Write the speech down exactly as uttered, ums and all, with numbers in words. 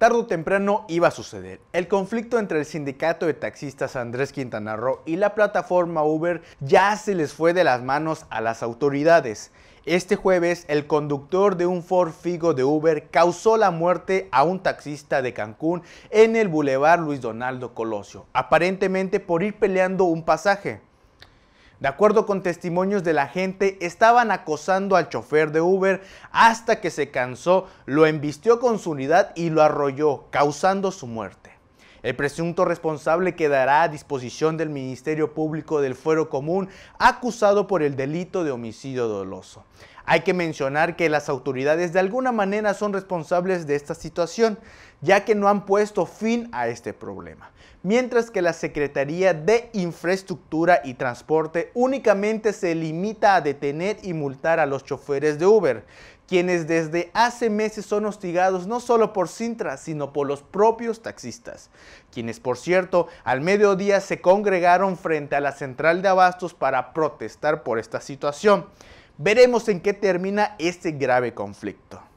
tarde o temprano iba a suceder. El conflicto entre el sindicato de taxistas Andrés Quintana Roo y la plataforma Uber ya se les fue de las manos a las autoridades. Este jueves, el conductor de un Ford Figo de Uber causó la muerte a un taxista de Cancún en el Boulevard Luis Donaldo Colosio, aparentemente por ir peleando un pasaje. De acuerdo con testimonios de la gente, estaban acosando al chofer de Uber hasta que se cansó, lo embistió con su unidad y lo arrolló, causando su muerte. El presunto responsable quedará a disposición del Ministerio Público del Fuero Común, acusado por el delito de homicidio doloso. Hay que mencionar que las autoridades de alguna manera son responsables de esta situación, ya que no han puesto fin a este problema, mientras que la Secretaría de Infraestructura y Transporte únicamente se limita a detener y multar a los choferes de Uber, quienes desde hace meses son hostigados no solo por Sintra, sino por los propios taxistas, quienes por cierto al mediodía se congregaron frente a la Central de Abastos para protestar por esta situación. Veremos en qué termina este grave conflicto.